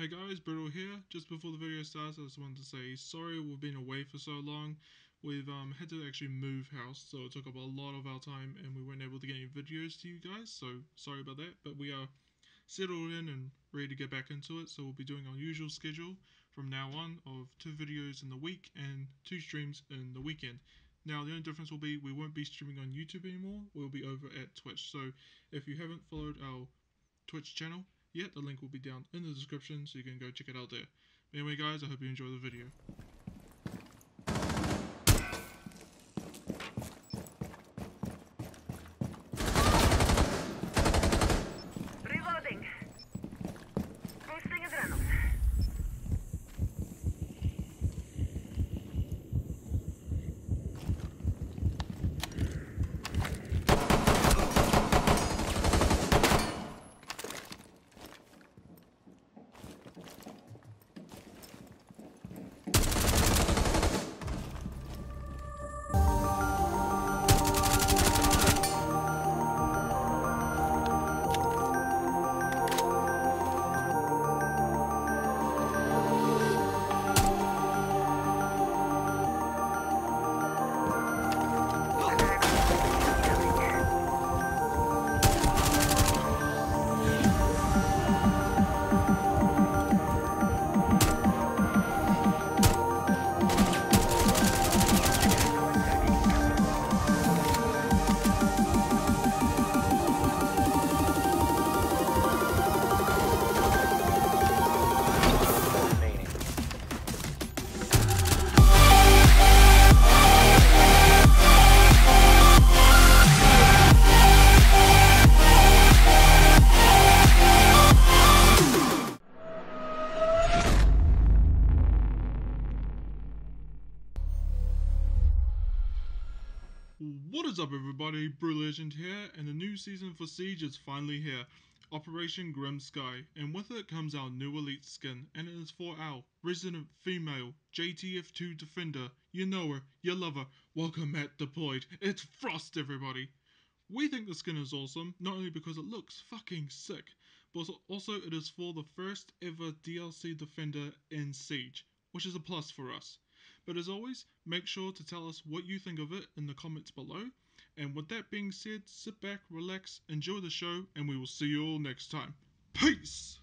Hey guys, Brittle here. Just before the video starts, I just wanted to say sorry we've been away for so long. We've had to actually move house, so it took up a lot of our time and we weren't able to get any videos to you guys, so sorry about that. But we are settled in and ready to get back into it, so we'll be doing our usual schedule from now on of 2 videos in the week and 2 streams in the weekend. Now the only difference will be we won't be streaming on YouTube anymore, we'll be over at Twitch. So if you haven't followed our Twitch channel, yeah, the link will be down in the description, so you can go check it out there. Anyway guys, I hope you enjoy the video. Reloading. Boosting adrenaline. What is up everybody, Brutal Legend here, and the new season for Siege is finally here, Operation Grim Sky, and with it comes our new elite skin, and it is for our resident female, JTF2 defender, you know her, you love her, welcome at deployed, it's Frost everybody! We think the skin is awesome, not only because it looks fucking sick, but also it is for the first ever DLC defender in Siege, which is a plus for us. But as always, make sure to tell us what you think of it in the comments below. And with that being said, sit back, relax, enjoy the show, and we will see you all next time. Peace!